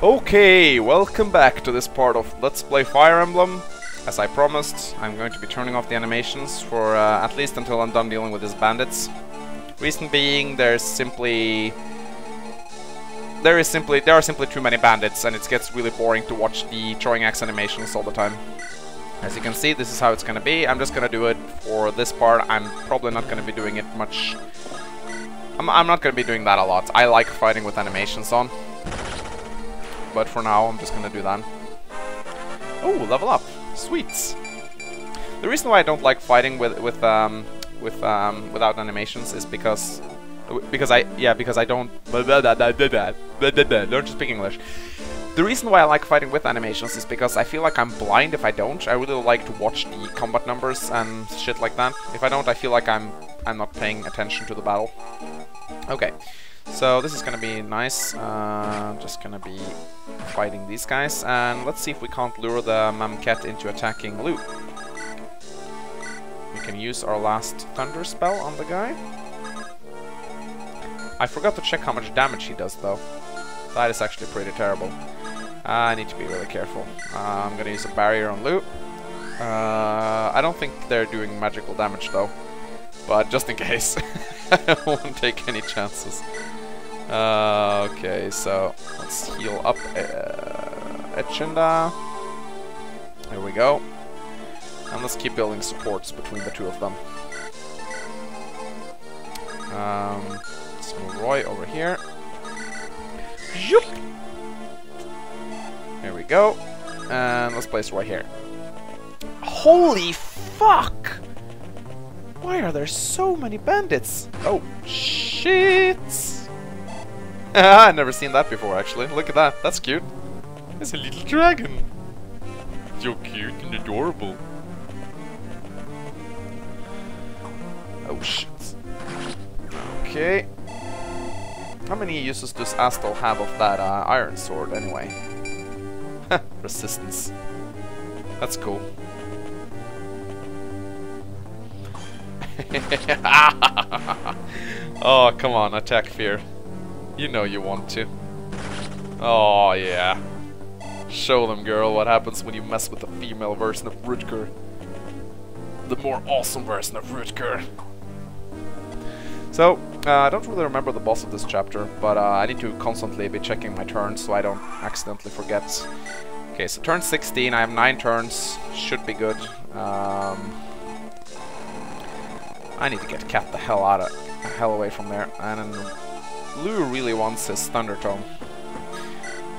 Okay, welcome back to this part of Let's Play Fire Emblem. As I promised, I'm going to be turning off the animations for at least until I'm done dealing with these bandits. Reason being, there are simply too many bandits, and it gets really boring to watch the throwing axe animations all the time. As you can see, this is how it's gonna be. I'm just gonna do it for this part. I'm probably not gonna be doing it much. I'm not gonna be doing that a lot. I like fighting with animations on. But for now, I'm just gonna do that. Oh, level up! Sweet! The reason why I don't like fighting without animations is because I don't learn to speak English. The reason why I like fighting with animations is because I feel like I'm blind if I don't. I really like to watch the combat numbers and shit like that. If I don't, I feel like I'm not paying attention to the battle. Okay. So this is gonna be nice. Just gonna be fighting these guys, and let's see if we can't lure the Mamket into attacking Lugh. We can use our last thunder spell on the guy. I forgot to check how much damage he does, though. That is actually pretty terrible. I need to be really careful. I'm gonna use a barrier on Lugh. I don't think they're doing magical damage, though, but just in case. I don't want to take any chances. Okay, so let's heal up Echidna. Here we go. And let's keep building supports between the two of them. Let's move Roy over here. Zoop! Here we go. And let's place Roy here. Holy fuck! Why are there so many bandits? Oh, shit! I've never seen that before, actually. Look at that. That's cute. It's a little dragon. So cute and adorable. Oh, shit. Okay. How many uses does Astol have of that iron sword, anyway? Resistance. That's cool. Oh, come on. Attack Fear. You know you want to. Oh, yeah. Show them, girl, what happens when you mess with the female version of Rutger. The more awesome version of Rutger. So, I don't really remember the boss of this chapter, but I need to constantly be checking my turns so I don't accidentally forget. Okay, so turn 16. I have 9 turns. Should be good. I need to get Cat the hell out of... hell away from there. And Lugh really wants his Thunder Tome.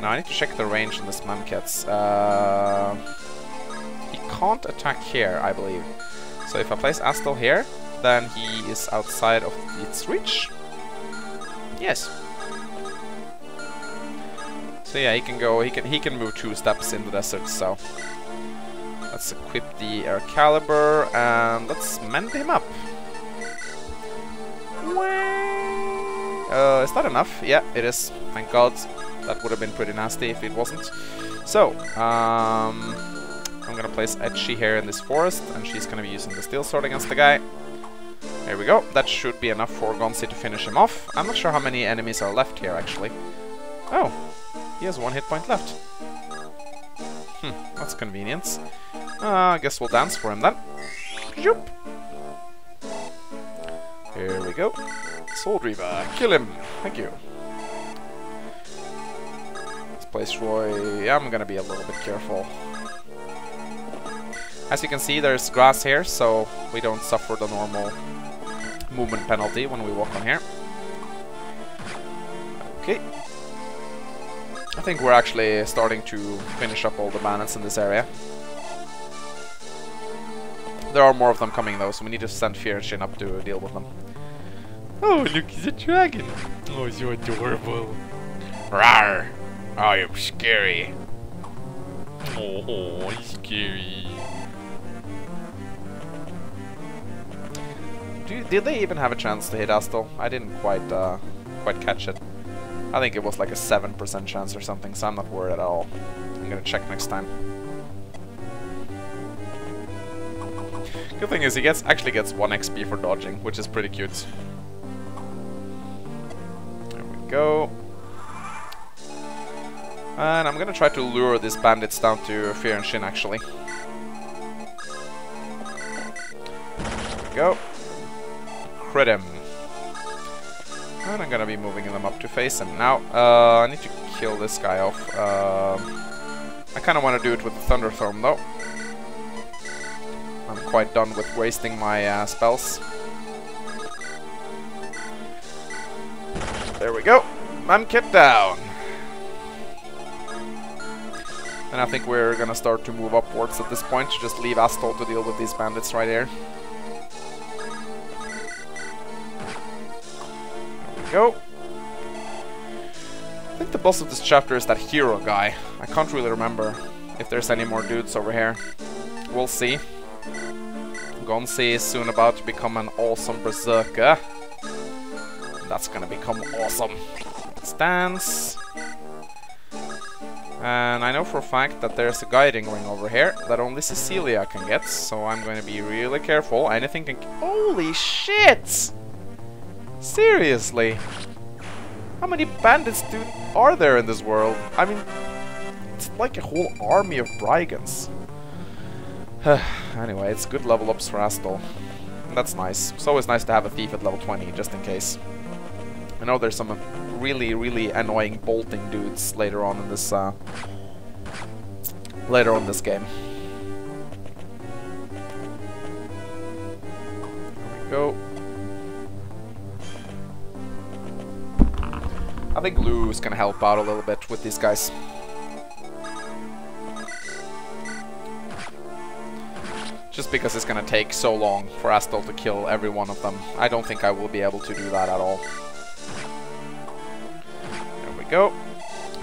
Now I need to check the range on this Mamket's. He can't attack here, I believe. So if I place Astol here, then he is outside of its reach. Yes. So yeah, he can go. He can move 2 steps in the desert. So let's equip the Aircalibur and let's mend him up. Is that enough? Yeah, it is. Thank God. That would have been pretty nasty if it wasn't. So, I'm gonna place Etchi here in this forest, and she's gonna be using the steel sword against the guy. There we go. That should be enough for Gonzi to finish him off. I'm not sure how many enemies are left here, actually. Oh, he has 1 hit point left. Hmm, that's convenience. I guess we'll dance for him then. Joop. Here we go. Soul Reaver, kill him! Thank you. Let's place Roy. I'm gonna be a little bit careful. As you can see, there's grass here, so we don't suffer the normal movement penalty when we walk on here. Okay. I think we're actually starting to finish up all the bandits in this area. There are more of them coming, though, so we need to send Fear and Shin up to deal with them. Oh, look, he's a dragon! Oh, you're adorable! Rawr! Oh, you're scary! Oh, he's scary! Did they even have a chance to hit Astol? I didn't quite catch it. I think it was like a 7% chance or something, so I'm not worried at all. I'm gonna check next time. Good thing is he actually gets 1 XP for dodging, which is pretty cute. Go. And I'm gonna try to lure these bandits down to Fear and Shin, actually. There we go. Crit him. And I'm gonna be moving them up to face him. Now, I need to kill this guy off. I kinda wanna do it with the Thunderstorm, though. I'm quite done with wasting my spells. There we go. Mancket down. And I think we're gonna start to move upwards at this point. Just leave Astol to deal with these bandits right here. There we go. I think the boss of this chapter is that hero guy. I can't really remember if there's any more dudes over here. We'll see. Gonzi is soon about to become an awesome berserker. That's gonna become awesome. Let's dance. And I know for a fact that there's a guiding ring over here that only Cecilia can get, so I'm gonna be really careful. Anything can... Holy shit! Seriously? How many bandits are there in this world? I mean, it's like a whole army of brigands. Anyway, it's good level ups for Astol. That's nice. It's always nice to have a thief at level 20, just in case. I know there's some really, really annoying bolting dudes later on in this game. There we go. I think Lugh is gonna help out a little bit with these guys. Just because it's gonna take so long for Astol to kill every one of them. I don't think I will be able to do that at all. Go.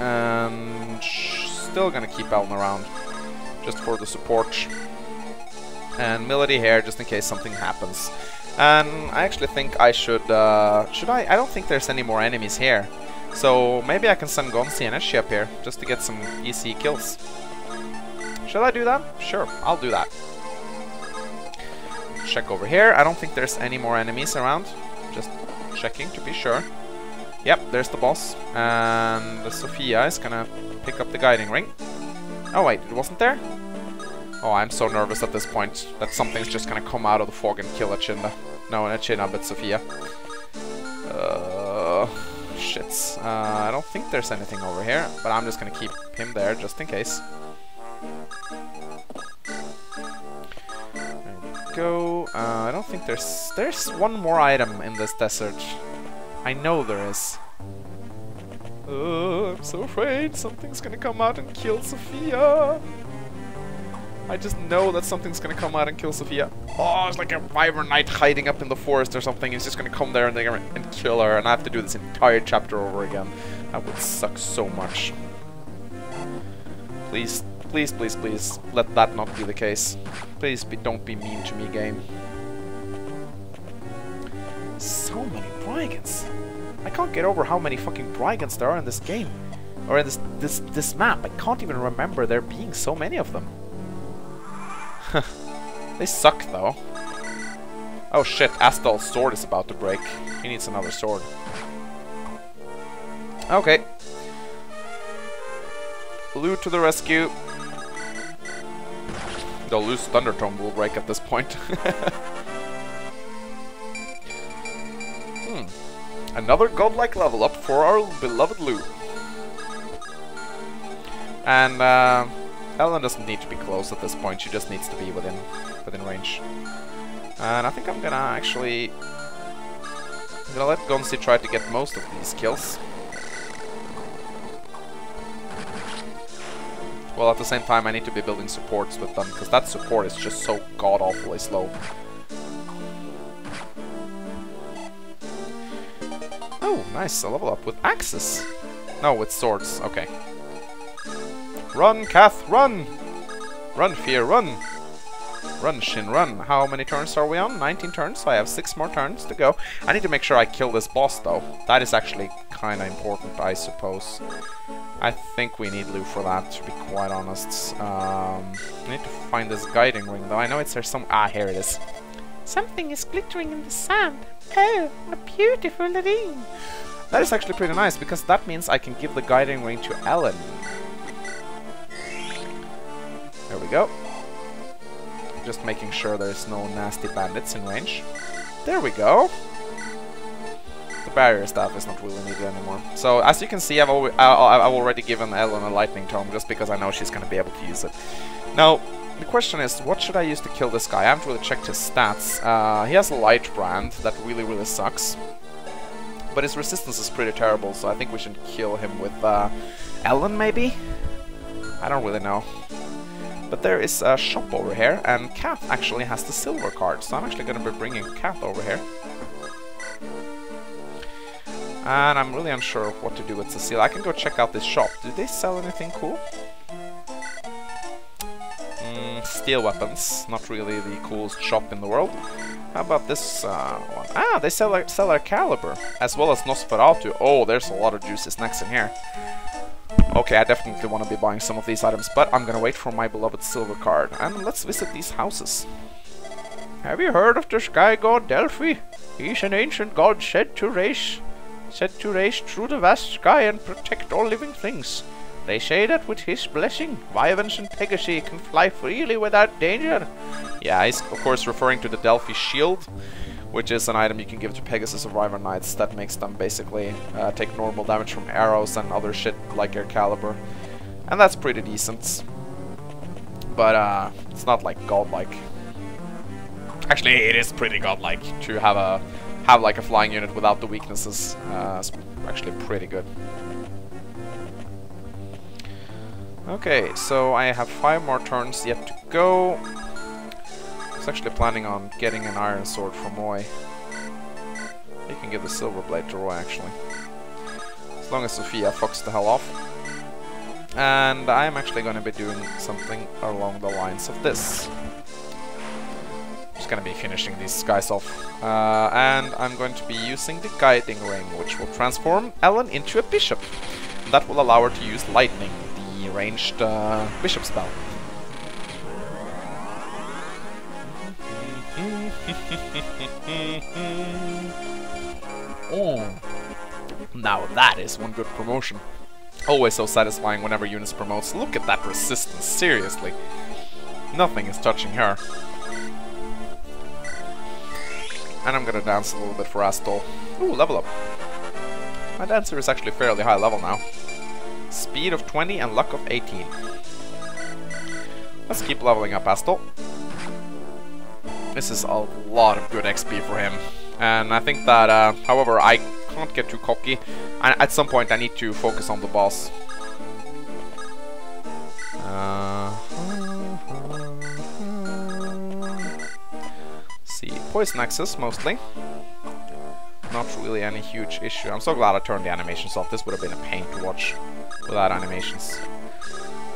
And still gonna keep Ellen around just for the support. And Melody here just in case something happens. And I actually think I should I don't think there's any more enemies here. So maybe I can send Gonzi and Etchi up here just to get some easy kills. Should I do that? Sure, I'll do that. Check over here. I don't think there's any more enemies around. Just checking to be sure. Yep, there's the boss, and Sophia is gonna pick up the guiding ring. Oh wait, it wasn't there? Oh, I'm so nervous at this point that something's just gonna come out of the fog and kill Echidna. No, not Echidna, but Sophia. Shits. I don't think there's anything over here, but I'm just gonna keep him there just in case. There we go. I don't think there's one more item in this desert. I know there is. Oh, I'm so afraid something's gonna come out and kill Sophia. I just know that something's gonna come out and kill Sophia. Oh, it's like a wyvern knight hiding up in the forest or something. He's just gonna come there and, kill her, and I have to do this entire chapter over again. That would suck so much. Please, please, please, please, let that not be the case. Please don't be mean to me, game. So many brigands. I can't get over how many fucking brigands there are in this game. Or in this map. I can't even remember there being so many of them. They suck though. Oh shit, Astol's sword is about to break. He needs another sword. Okay. Lugh to the rescue. The loose Thunderstorm will break at this point. Another godlike level up for our beloved Lugh. And Ellen doesn't need to be close at this point. She just needs to be within range. And I think I'm gonna actually... I'm gonna let Gonzi try to get most of these kills. Well, at the same time, I need to be building supports with them, because that support is just so god-awfully slow. Oh, nice, a level up with axes. No, with swords, okay. Run, Kath, run! Run, Fear, run! Run, Shin, run. How many turns are we on? 19 turns, so I have 6 more turns to go. I need to make sure I kill this boss, though. That is actually kinda important, I suppose. I think we need Lugh for that, to be quite honest. I need to find this guiding ring, though. I know it's there some... Ah, here it is. Something is glittering in the sand. Oh, a beautiful ring. That is actually pretty nice, because that means I can give the guiding ring to Alan. Here we go. Just making sure there's no nasty bandits in range. There we go. The barrier staff is not really needed anymore. So as you can see, I've already given Ellen a lightning tome just because I know she's going to be able to use it. Now, the question is, what should I use to kill this guy? I haven't really checked his stats. He has a light brand, that really, really sucks. But his resistance is pretty terrible, so I think we should kill him with Ellen, maybe? I don't really know. But there is a shop over here, and Cat actually has the silver card, so I'm actually going to be bringing Cat over here. And I'm really unsure what to do with Cecilia. I can go check out this shop. Do they sell anything cool? Steel weapons. Not really the coolest shop in the world. How about this one? Ah, they sell Aircalibur, as well as Nosferatu. Oh, there's a lot of juicy snacks in here. Okay, I definitely want to be buying some of these items, but I'm gonna wait for my beloved silver card. And let's visit these houses. Have you heard of the sky god Delphi? He's an ancient god said to race through the vast sky and protect all living things. They say that with his blessing, Wyverns and Pegasus can fly freely without danger. Yeah, he's of course referring to the Delphi Shield, which is an item you can give to Pegasus or Wyvern Knights that makes them basically take normal damage from arrows and other shit like Aircalibur. And that's pretty decent. But it's not like godlike. Actually, it is pretty godlike to have like a flying unit without the weaknesses. It's actually pretty good. Okay, so I have 5 more turns yet to go. I was actually planning on getting an iron sword from Roy. You can give the silver blade to Roy, actually. As long as Sophia fucks the hell off. And I'm actually going to be doing something along the lines of this. I'm just going to be finishing these guys off. And I'm going to be using the Guiding Ring, which will transform Alan into a bishop. That will allow her to use lightning. Ranged bishop spell. Oh, now that is one good promotion. Always so satisfying whenever Eunice promotes. Look at that resistance, seriously. Nothing is touching her. And I'm gonna dance a little bit for Astol. Ooh, level up. My dancer is actually fairly high level now. Speed of 20 and luck of 18. Let's keep leveling up Astol. This is a lot of good XP for him. And I think that, however, I can't get too cocky. And at some point I need to focus on the boss. See, Poison nexus mostly. Not really any huge issue. I'm so glad I turned the animations off. This would have been a pain to watch without animations.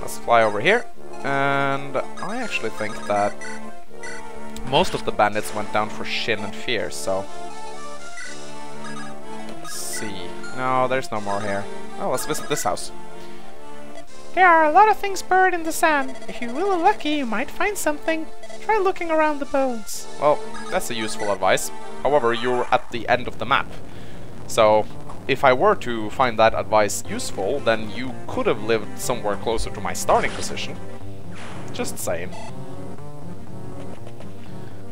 Let's fly over here. And I actually think that most of the bandits went down for Shin and Fear, so... Let's see. No, there's no more here. Oh, let's visit this house. There are a lot of things buried in the sand. If you're really lucky, you might find something. Try looking around the bones. Well, that's a useful advice. However, you're at the end of the map. So, if I were to find that advice useful, then you could have lived somewhere closer to my starting position. Just saying.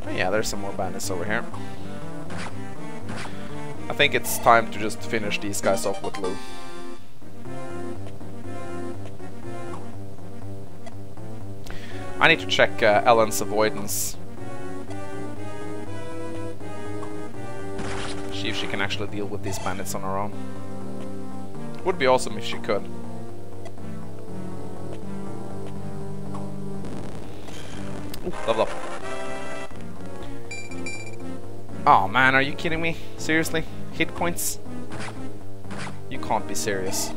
Oh yeah, there's some more bandits over here. I think it's time to just finish these guys off with Lugh. I need to check Ellen's avoidance. See if she can actually deal with these bandits on her own. Would be awesome if she could. Ooh, level up. Oh man, are you kidding me? Seriously? Hit points? You can't be serious.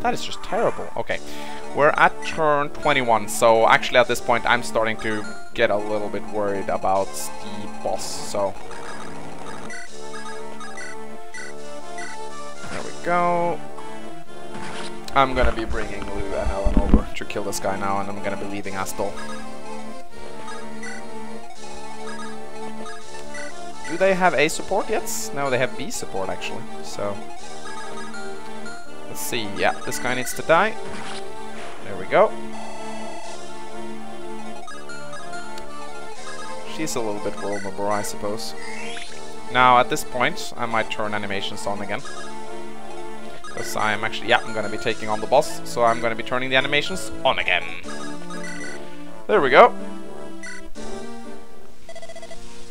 That is just terrible. Okay, we're at turn 21, so actually at this point I'm starting to get a little bit worried about the boss, so... Go. I'm gonna be bringing Lugh and Ellen over to kill this guy now, and I'm gonna be leaving Astol. Do they have A support yet? No, they have B support actually, so... Let's see, yeah, this guy needs to die. There we go. she's a little bit vulnerable, I suppose. Now, at this point, I might turn animations on again. Because I'm actually, yeah, I'm going to be taking on the boss, so I'm going to be turning the animations on again. There we go.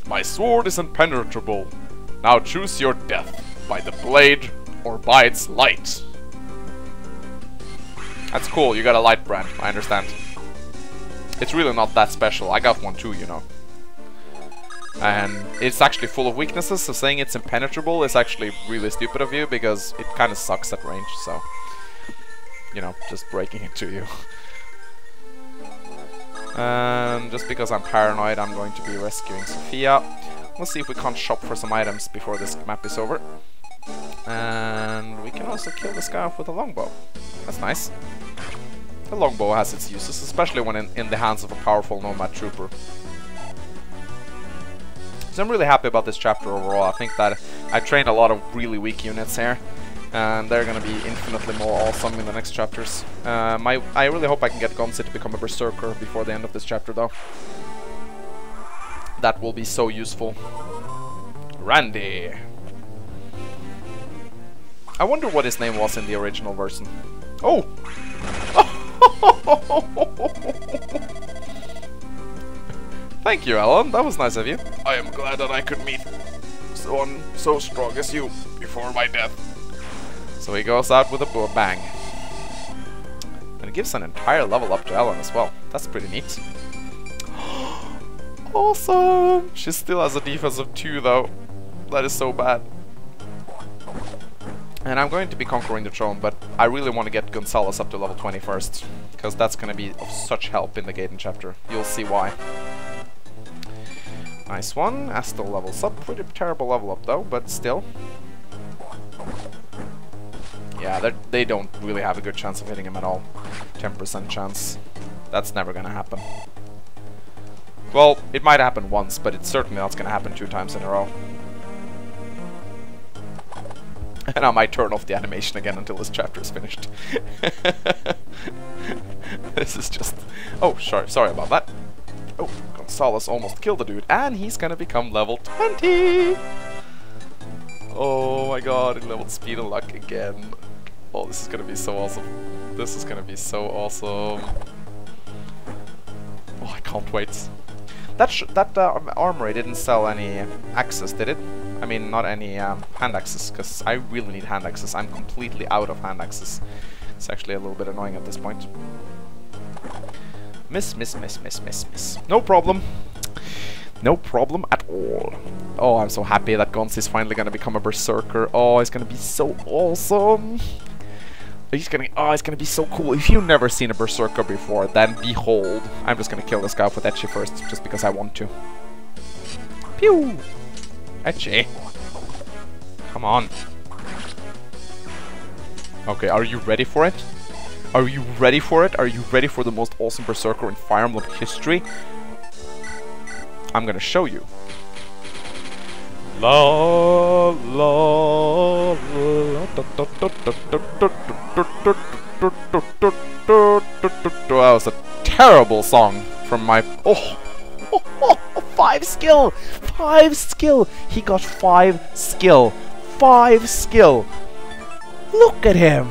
My sword is impenetrable. Now choose your death, by the blade or by its light. That's cool, you got a light brand, I understand. It's really not that special, I got one too, you know. And it's actually full of weaknesses, so saying it's impenetrable is actually really stupid of you, because it kind of sucks at range, so... You know, just breaking it to you. Just because I'm paranoid, I'm going to be rescuing Sophia. Let's see if we can't shop for some items before this map is over. And we can also kill this guy off with a longbow. That's nice. The longbow has its uses, especially when in the hands of a powerful nomad trooper. So I'm really happy about this chapter overall. I think that I trained a lot of really weak units here, and they're going to be infinitely more awesome in the next chapters. I really hope I can get Gonzi to become a berserker before the end of this chapter, though. That will be so useful. Randy. I wonder what his name was in the original version. Oh! Thank you, Alan. That was nice of you. I am glad that I could meet someone so strong as you before my death. So he goes out with a bang. And it gives an entire level up to Ellen as well. That's pretty neat. Awesome! She still has a defense of 2 though. That is so bad. And I'm going to be conquering the throne, but I really want to get Gonzalez up to level 20 first, because that's going to be of such help in the Gaiden chapter. You'll see why. Nice one. Astol levels up. Pretty terrible level up though, but still. Yeah, they don't really have a good chance of hitting him at all. 10% chance. That's never going to happen. Well, it might happen once, but it's certainly not going to happen 2 times in a row. And I might turn off the animation again until this chapter is finished. This is just... Oh, sorry about that. Oh, Gonzalez almost killed the dude, and he's gonna become level 20! Oh my god, he leveled speed and luck again. Oh, this is gonna be so awesome. This is gonna be so awesome. Oh, I can't wait. That armory didn't sell any axes, did it? I mean, not any hand axes, because I really need hand axes. I'm completely out of hand axes. It's actually a little bit annoying at this point. Miss. No problem. No problem at all. Oh, I'm so happy that Gonzi's finally going to become a berserker. Oh, it's going to be so awesome. It's going to be so cool. If you've never seen a berserker before, then behold. I'm just going to kill this guy with Etchi first, just because I want to. Pew! Etchi. Come on. Okay, are you ready for it? Are you ready for it? Are you ready for the most awesome berserker in Fire Emblem history? I'm gonna show you. La la la That was a terrible song from my... Oh! 5 skill! 5 skill! He got 5 skill! 5 skill! Look at him!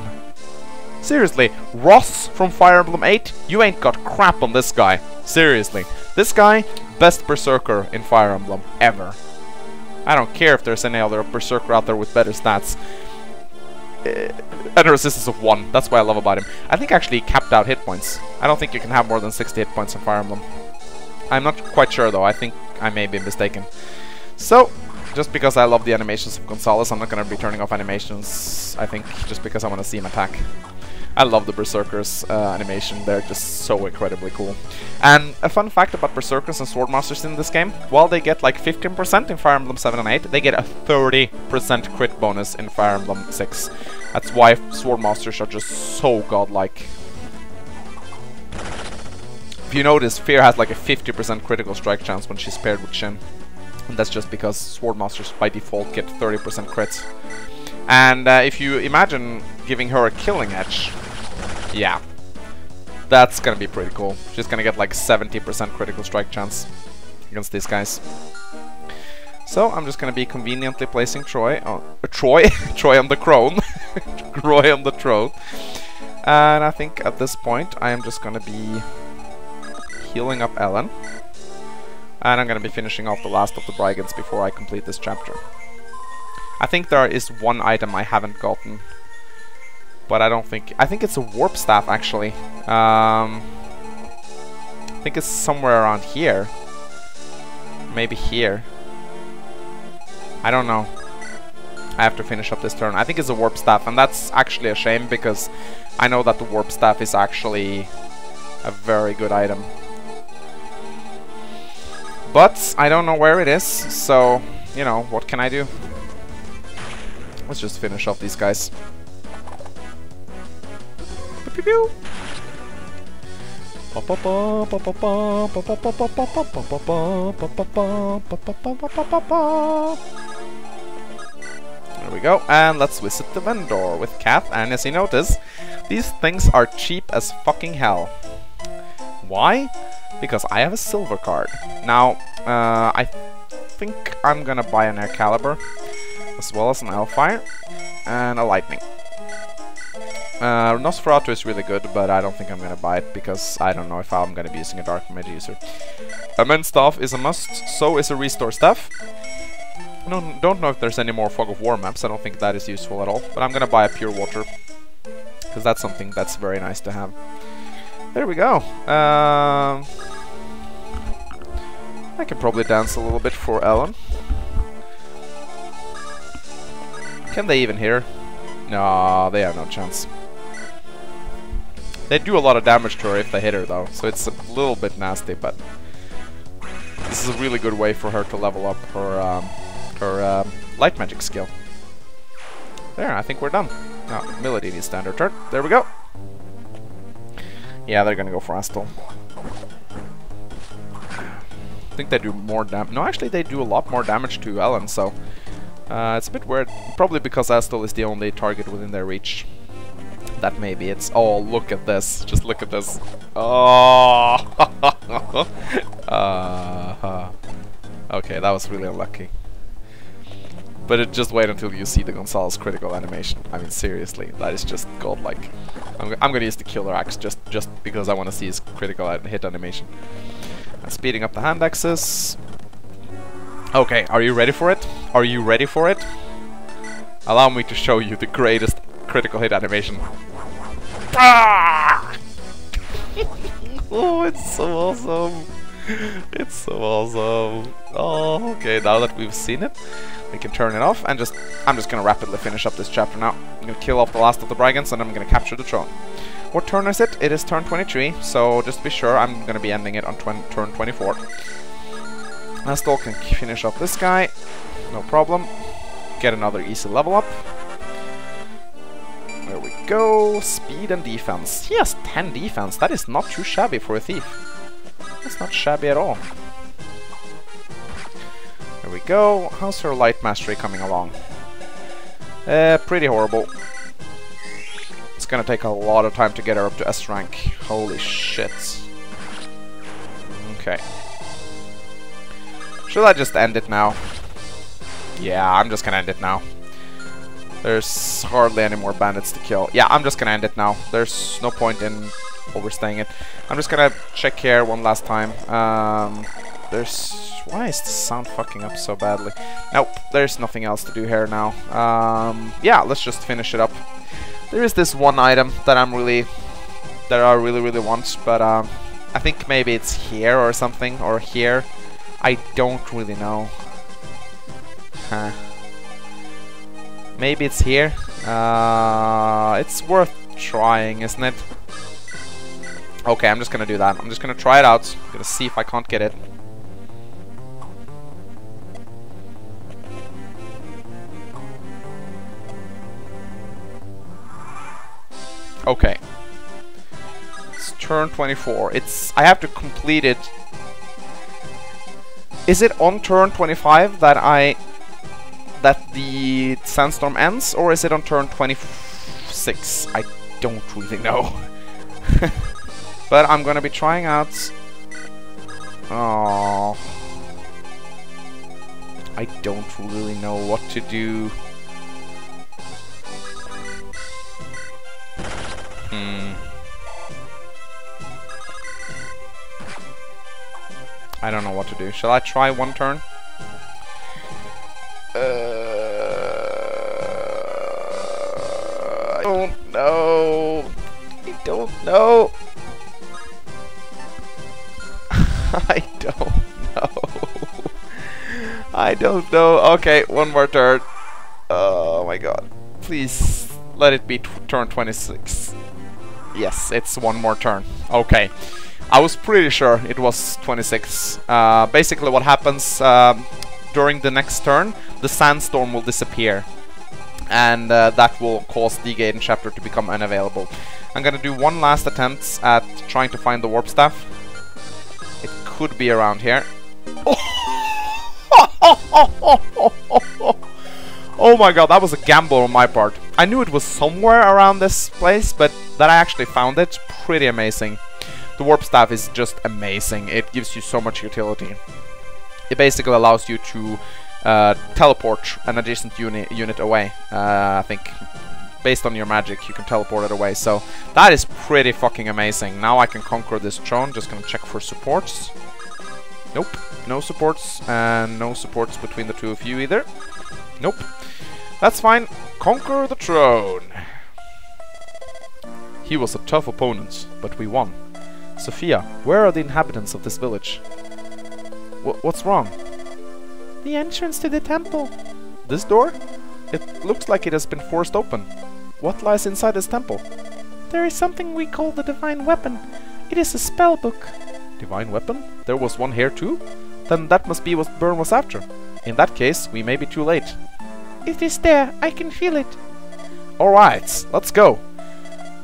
Seriously, Ross from Fire Emblem 8, you ain't got crap on this guy. Seriously. This guy, best berserker in Fire Emblem ever. I don't care if there's any other berserker out there with better stats. And a resistance of 1, that's what I love about him. I think actually he capped out hit points. I don't think you can have more than 60 hit points in Fire Emblem. I'm not quite sure though, I think I may be mistaken. So, just because I love the animations of Gonzalez, I'm not going to be turning off animations, I think, just because I want to see him attack. I love the Berserkers animation, they're just so incredibly cool. And a fun fact about Berserkers and Swordmasters in this game, while they get like 15% in Fire Emblem 7 and 8, they get a 30% crit bonus in Fire Emblem 6. That's why Swordmasters are just so godlike. If you notice, Fear has like a 50% critical strike chance when she's paired with Shin. And that's just because Swordmasters by default get 30% crits. And if you imagine giving her a killing edge, yeah, that's gonna be pretty cool. She's gonna get like 70% critical strike chance. against these guys. So I'm just gonna be conveniently placing Troy on the throne, Roy on the throne. And I think at this point I am just gonna be healing up Ellen. And I'm gonna be finishing off the last of the brigands before I complete this chapter. I think there is one item I haven't gotten, but I don't think... I think it's a Warp Staff, actually. I think it's somewhere around here. Maybe here. I don't know. I have to finish up this turn. I think it's a Warp Staff, and that's actually a shame, because I know that the Warp Staff is actually a very good item. But I don't know where it is, so, you know, what can I do? Let's just finish off these guys. There we go, and let's visit the vendor with Cat, and as you notice, these things are cheap as fucking hell. Why? Because I have a silver card. Now, I think I'm gonna buy an Aircalibur, as well as an Hellfire, and a Lightning. Nosferatu is really good, but I don't think I'm gonna buy it, because I don't know if I'm gonna be using a Dark Mage user. A Men's Staff is a must, so is a Restore Staff. I don't know if there's any more Fog of War maps, I don't think that is useful at all, but I'm gonna buy a Pure Water, because that's something that's very nice to have. There we go. I can probably dance a little bit for Ellen. Can they even hear? No, they have no chance. They do a lot of damage to her if they hit her though, so it's a little bit nasty, but this is a really good way for her to level up her light magic skill. There, I think we're done. Now, Melody needs standard turn. There we go. Yeah, they're gonna go for Astol. I think they do more damage. No, actually they do a lot more damage to Ellen, so... it's a bit weird, probably because Astol is the only target within their reach. That may be it's... Oh, look at this. Just look at this. Oh! Okay, that was really unlucky. But just wait until you see the Gonzalez critical animation. I mean, seriously, that is just godlike. I'm gonna use the killer axe just because I want to see his critical hit animation. I'm speeding up the hand axes. Okay, are you ready for it? Are you ready for it? Allow me to show you the greatest critical hit animation. Ah! Oh, it's so awesome. It's so awesome. Oh, okay, now that we've seen it, we can turn it off and just... I'm just gonna rapidly finish up this chapter now. I'm gonna kill off the last of the brigands and I'm gonna capture the throne. What turn is it? It is turn 23, so just be sure I'm gonna be ending it on turn 24. Astol can finish up this guy, no problem. Get another easy level up. There we go. Speed and defense. He has 10 defense. That is not too shabby for a thief. That's not shabby at all. There we go. How's her light mastery coming along? Pretty horrible. It's gonna take a lot of time to get her up to S rank. Holy shit. Okay. Should I just end it now? Yeah, I'm just gonna end it now. There's hardly any more bandits to kill. Yeah, I'm just gonna end it now. There's no point in overstaying it. I'm just gonna check here one last time. There's... Why is the sound fucking up so badly? Nope, there's nothing else to do here now. Yeah, let's just finish it up. There is this one item that I'm really... that I really want, but I think maybe it's here or something, or here. I don't really know. Huh. Maybe it's here. It's worth trying, isn't it? Okay, I'm just gonna do that. I'm just gonna try it out. I'm gonna see if I can't get it. Okay. It's turn 24. It's... I have to complete it. Is it on turn 25 that the sandstorm ends, or is it on turn 26? I don't really know. But I'm gonna be trying out. Oh, I don't really know what to do. I don't know what to do. Shall I try one turn? I don't know. I don't know. I don't know. I don't know. Okay, one more turn. Oh my god. Please let it be turn 26. Yes, it's one more turn. Okay. I was pretty sure it was 26. Basically what happens during the next turn, the sandstorm will disappear. And that will cause the Gaiden chapter to become unavailable. I'm gonna do one last attempt at trying to find the Warp Staff. It could be around here. Oh my god, that was a gamble on my part. I knew it was somewhere around this place, but that I actually found it, pretty amazing. The Warp Staff is just amazing. It gives you so much utility. It basically allows you to teleport an adjacent unit away. I think based on your magic you can teleport it away. So that is pretty fucking amazing. Now I can conquer this throne. Just gonna check for supports. Nope. No supports. And no supports between the two of you either. Nope. That's fine. Conquer the throne. He was a tough opponent, but we won. Sophia, where are the inhabitants of this village? What's wrong? The entrance to the temple. This door? It looks like it has been forced open. What lies inside this temple? There is something we call the Divine Weapon. It is a spell book. Divine Weapon? There was one here too? Then that must be what Burn was after. In that case, we may be too late. It is there. I can feel it. Alright, let's go.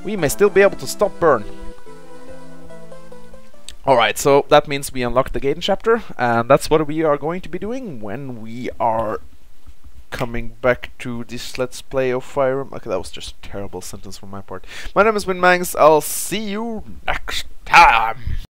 We may still be able to stop Burn. Alright, so that means we unlock the Gaiden chapter, and that's what we are going to be doing when we are coming back to this Let's Play of Fire Emblem. Okay, that was just a terrible sentence from my part. My name has been Mangs, I'll see you next time!